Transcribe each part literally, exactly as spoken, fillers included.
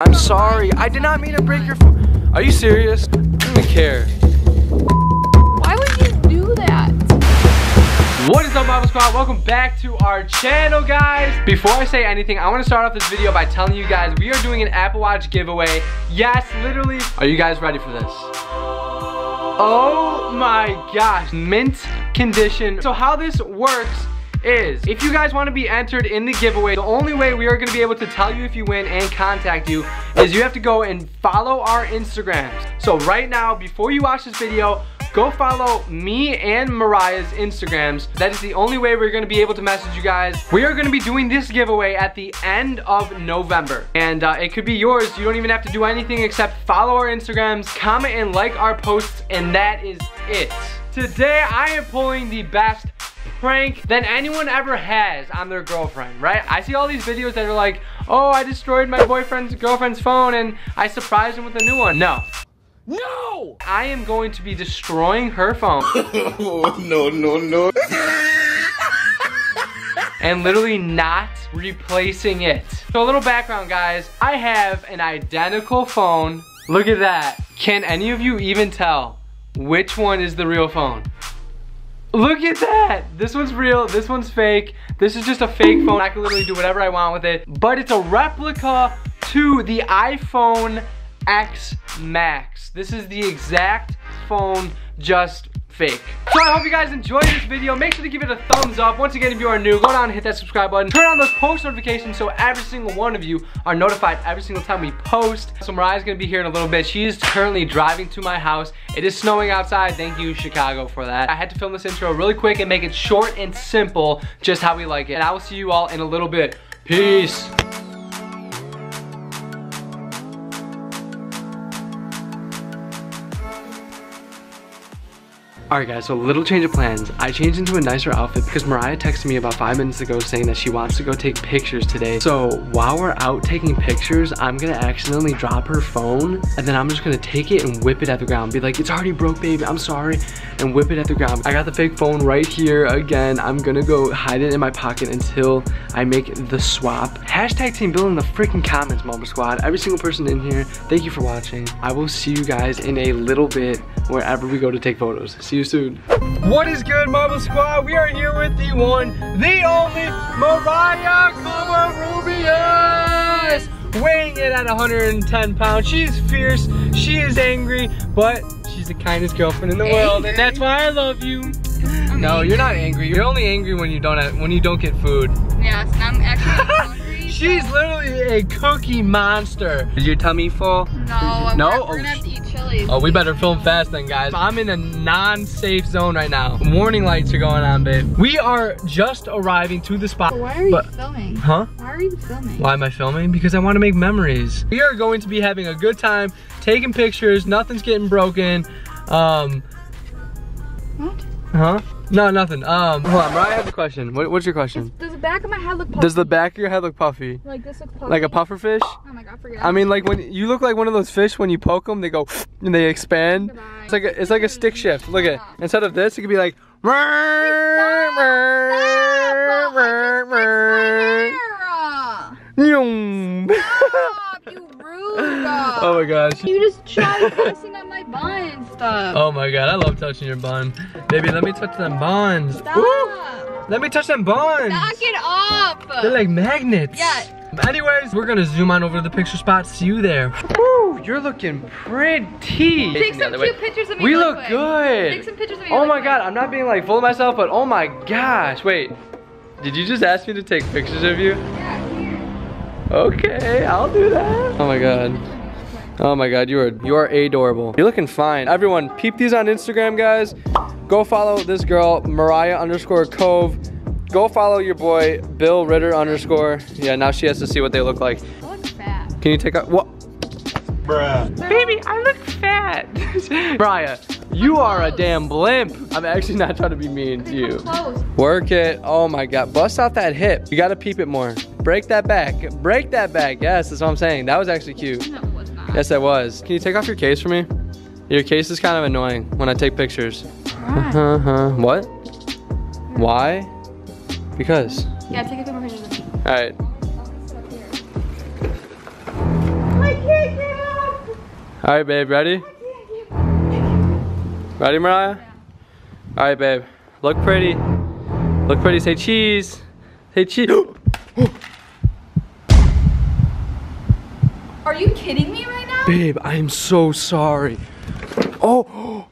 I'm sorry, I did not mean to break your phone. Are you serious? I don't even care. Why would you do that? What is up, Bible Squad? Welcome back to our channel, guys. Before I say anything, I want to start off this video by telling you guys we are doing an Apple Watch giveaway. Yes, literally. Are you guys ready for this? Oh my gosh, mint condition. So how this works is, if you guys want to be entered in the giveaway, the only way we are going to be able to tell you if you win and contact you is you have to go and follow our Instagrams. So right now, before you watch this video, go follow me and Mariah's Instagrams. That is the only way we're going to be able to message you guys. We are going to be doing this giveaway at the end of November. And uh, it could be yours. You don't even have to do anything except follow our Instagrams, comment and like our posts, and that is it. Today, I am pulling the best prank than anyone ever has on their girlfriend, right? I see all these videos that are like, oh, I destroyed my boyfriend's girlfriend's phone and I surprised him with a new one. No. No! I am going to be destroying her phone. Oh, no, no, no. And literally not replacing it. So a little background, guys. I have an identical phone. Look at that. Can any of you even tell which one is the real phone? Look at that! This one's real, this one's fake. This is just a fake phone. I can literally do whatever I want with it. But it's a replica to the iPhone X Max. This is the exact phone, just fake. So I hope you guys enjoyed this video. Make sure to give it a thumbs up. Once again, if you are new, go down and hit that subscribe button. Turn on those post notifications so every single one of you are notified every single time we post. So Mariah's gonna be here in a little bit. She is currently driving to my house. It is snowing outside. Thank you, Chicago, for that. I had to film this intro really quick and make it short and simple, just how we like it. And I will see you all in a little bit. Peace. Alright guys, so a little change of plans. I changed into a nicer outfit because Mariah texted me about five minutes ago saying that she wants to go take pictures today. So while we're out taking pictures, I'm gonna accidentally drop her phone and then I'm just gonna take it and whip it at the ground. Be like, it's already broke, baby, I'm sorry, and whip it at the ground. I got the fake phone right here again. I'm gonna go hide it in my pocket until I make the swap. Hashtag Team Bill in the freaking comments, Mamba Squad. Every single person in here, thank you for watching. I will see you guys in a little bit wherever we go to take photos. See you soon. What is good, Marble Squad? We are here with the one, the only Mariah Camarubia, weighing in at one hundred ten pounds. She is fierce, she is angry, but she's the kindest girlfriend in the angry. world, and that's why I love you. I'm no, angry. You're not angry. You're only angry when you don't have, when you don't get food. Yes, I'm actually hungry. She's so. literally a cookie monster. Is your tummy full? No, no? We're, we're gonna have to eat chilies. Oh, we better film fast then, guys. I'm in a non-safe zone right now. Warning lights are going on, babe. We are just arriving to the spot. But why are but, you filming? Huh? Why are you filming? Why am I filming? Because I want to make memories. We are going to be having a good time, taking pictures, nothing's getting broken. Um, what? Huh? No, nothing. Um, hold on, Mariah has a question. What, what's your question? Does, does the back of my head look puffy? Does the back of your head look puffy? Like this looks puffy? Like a puffer fish? Oh my god, forget it. I mean, like when you look like one of those fish, when you poke them, they go and they expand. Goodbye. It's like a, it's like a stick shift. Look at it. Instead of this, it could be like. Stop. Stop. You rude. Oh my gosh. You just tried pressing on my bun and stuff. Oh my god, I love touching your bun. Baby, let me touch them buns. Stop. Ooh, let me touch them buns. Knock it up. They're like magnets. Yeah. Anyways, we're gonna zoom on over to the picture spot. See you there. Woo, you're looking pretty. Take some cute way. pictures of me. We look quick. good. Take some pictures of me. Oh my god, I'm not being like full of myself, but oh my gosh. Wait, did you just ask me to take pictures of you? Yeah, here. Okay, I'll do that. Oh my god. Oh my god, you are you are adorable. You're looking fine. Everyone, peep these on Instagram, guys. Go follow this girl, Mariah underscore Cove. Go follow your boy, Bill Ritter underscore. Yeah, now she has to see what they look like. I look fat. Can you take a what? Bruh. Baby, I look fat. Mariah, you I'm are close. a damn blimp. I'm actually not trying to be mean to you. Close. Work it. Oh my god, bust out that hip. You gotta peep it more. Break that back. Break that back. Yes, that's what I'm saying. That was actually cute. No. Yes, I was. Can you take off your case for me? Your case is kind of annoying when I take pictures. Why? What? Why? Because. Yeah, take a couple pictures of me. All right. Oh, Alright, babe, ready? Ready, Mariah? Alright, babe. Look pretty. Look pretty. Say cheese. Say cheese. Are you kidding me right now? Babe, I am so sorry. Oh,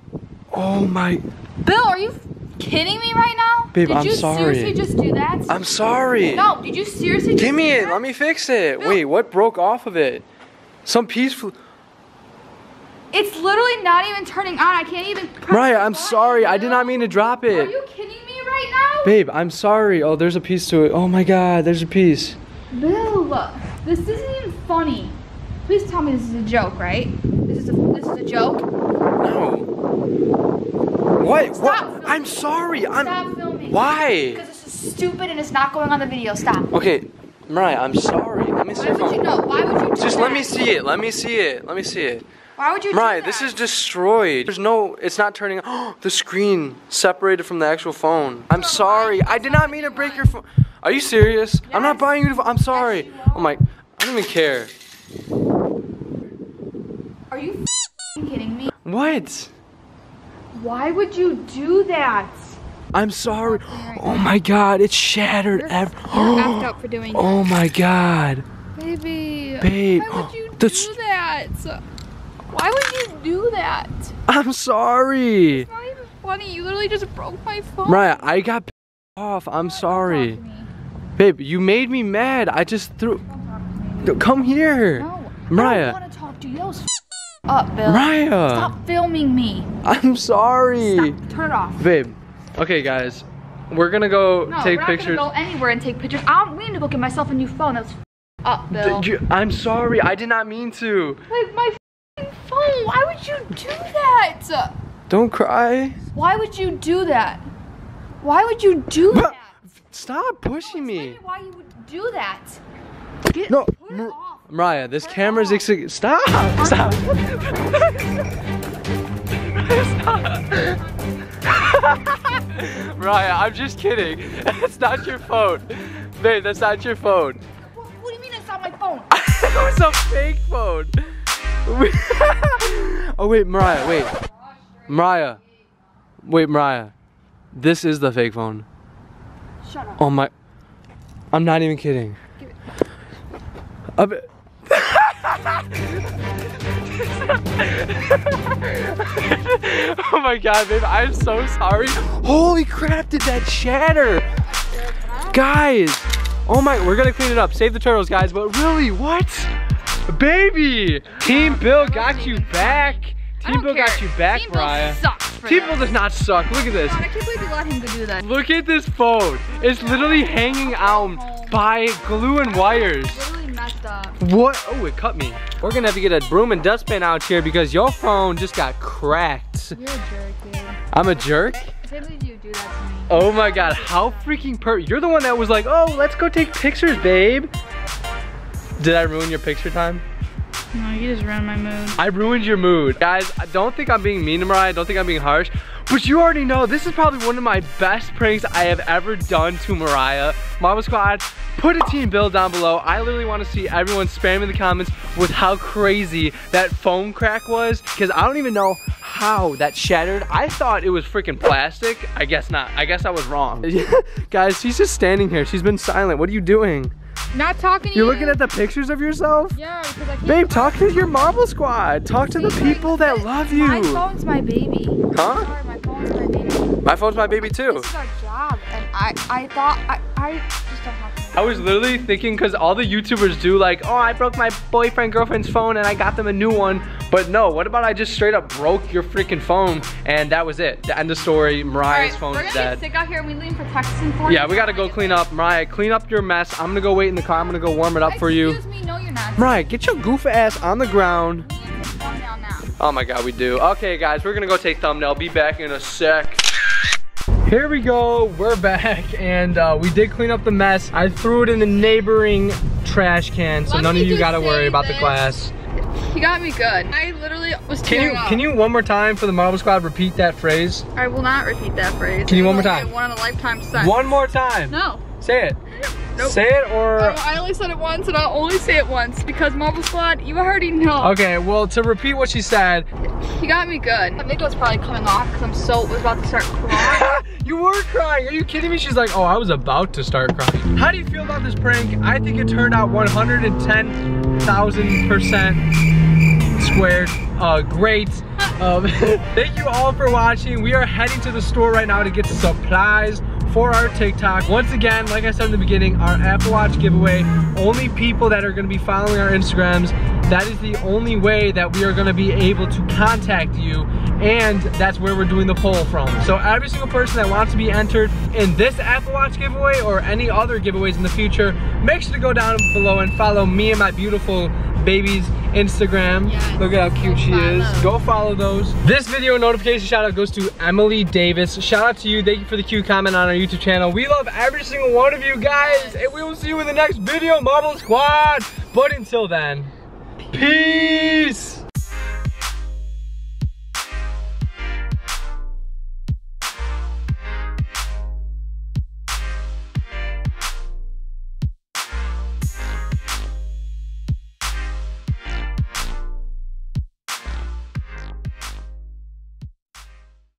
oh my. Bill, are you kidding me right now? Babe, I'm sorry. Did you seriously just do that? I'm sorry. No, did you seriously just do that? Give me it. Let me fix it. Bill. Wait, what broke off of it? Some piece flew. It's literally not even turning on. I can't even press it. Mariah, I'm sorry. I did not mean to drop it. Are you kidding me right now? Babe, I'm sorry. Oh, there's a piece to it. Oh my God, there's a piece. Bill, this isn't even funny. Please tell me this is a joke, right? This is a, this is a joke? No. What? Stop what? Filming. I'm sorry. Stop I'm... filming. Why? Because this is stupid and it's not going on the video. Stop. Okay, Mariah, I'm sorry. Let me see. Why would you know? Why would you do Just that? Let me see it. Let me see it. Let me see it. Why would you do Mariah, that? This is destroyed. There's no, it's not turning on. The screen separated from the actual phone. I'm no, sorry. I did not mean to break your phone. Are you serious? Yes. I'm not buying you the phone. I'm sorry. Yes, you are. Oh my, I don't even care. Are you f***ing kidding me? What? Why would you do that? I'm sorry. Oh my God, it's shattered. You're, you're effed up for doing that. Oh my God. Baby. Babe. Why would you do that? Why would you do that? I'm sorry. It's not even funny. You literally just broke my phone. Mariah, I got pissed off. I'm sorry. Babe, you made me mad. I just threw. Don't talk to me. Come here. No. Mariah. I don't want to talk to you. That was up, Bill. Mariah. Stop filming me. I'm sorry. Stop. Turn it off. Babe. Okay, guys. We're going to go no, take we're not pictures. Gonna go anywhere and take pictures. I'm going to go get myself a new phone. That was up, Bill. You, I'm sorry. I did not mean to. Like, my phone. Why would you do that? Don't cry. Why would you do that? Why would you do but, that? Stop pushing no, me. Why you would do that? Get, no, put it off. Mariah, this put camera's ex stop. Stop. Stop. Mariah, I'm just kidding. That's not your phone, babe. That's not your phone. What, what do you mean that's not my phone? It was a fake phone. Oh wait, Mariah, wait. Mariah. Wait, Mariah. This is the fake phone. Shut up. Oh my. I'm not even kidding. Give it. A bit. Oh my God, babe. I'm so sorry. Holy crap, did that shatter? Guys. Oh my, we're gonna clean it up. Save the turtles, guys. But really, what? Baby, Team Bill got you back. Team Bill got you back, Mariah. Team Bill does not suck. Look at this. God, I can't believe you let him to do that. Look at this phone. It's literally hanging out by glue and wires. Literally messed up. What? Oh, it cut me. We're gonna have to get a broom and dustpan out here because your phone just got cracked. You're a jerk, dude. I'm a jerk? Why did you do that to me? Oh my God, how freaking per- You're the one that was like, oh, let's go take pictures, babe. Did I ruin your picture time? No, you just ruined my mood. I ruined your mood. Guys, I don't think I'm being mean to Mariah. I don't think I'm being harsh. But you already know, this is probably one of my best pranks I have ever done to Mariah. Mama Squad, put a Team Bill down below. I literally want to see everyone spamming the comments with how crazy that phone crack was. Because I don't even know how that shattered. I thought it was freaking plastic. I guess not. I guess I was wrong. Guys, she's just standing here. She's been silent. What are you doing? Not talking to You're you. You're looking at the pictures of yourself? Yeah, because I can't. Babe, talk to your Marvel Squad. Talk to the people that love you. My phone's my baby. Huh? Sorry, my phone's my baby. My phone's my baby too. This is our job, and I, I thought, I, I just don't have to. I was literally thinking, because all the YouTubers do like, oh, I broke my boyfriend, girlfriend's phone, and I got them a new one. But no, what about I just straight up broke your freaking phone, and that was it. The end of story, Mariah's right, phone is dead. We're gonna get sick out here, we lean for Texan for Yeah, we gotta go clean up. Mariah, clean up your mess. I'm gonna go wait in the car, I'm gonna go warm it up Excuse for you. Excuse me, no you're not. Mariah, get your goofy ass on the ground. We need to take thumbnail now. Oh my God, we do. Okay guys, we're gonna go take thumbnail, be back in a sec. Here we go, we're back, and uh, we did clean up the mess. I threw it in the neighboring trash can, so Let none of you gotta worry about this. the class. He got me good. I literally was tearing Can you up. Can you one more time for the Marvel Squad repeat that phrase? I will not repeat that phrase. Can you one more time? One in a lifetime sense. One more time. No. Say it. Nope. Say it or... Um, I only said it once and I'll only say it once because marble slot, you already know. Okay, well, to repeat what she said. He got me good. My amygdala's probably coming off because I'm so, was about to start crying. You were crying, are you kidding me? She's like, oh, I was about to start crying. How do you feel about this prank? I think it turned out one hundred ten thousand percent squared, uh, great. Um, thank you all for watching. We are heading to the store right now to get supplies for our TikTok. Once again, like I said in the beginning, our Apple Watch giveaway, only people that are gonna be following our Instagrams, that is the only way that we are gonna be able to contact you, and that's where we're doing the poll from. So every single person that wants to be entered in this Apple Watch giveaway or any other giveaways in the future, make sure to go down below and follow me and my beautiful baby's Instagram. Yes. Look at how cute she is. Go follow those. This video notification shout out goes to Emily Davis. Shout out to you. Thank you for the cute comment on our YouTube channel. We love every single one of you guys, and we will see you in the next video, Marble Squad. But until then, peace.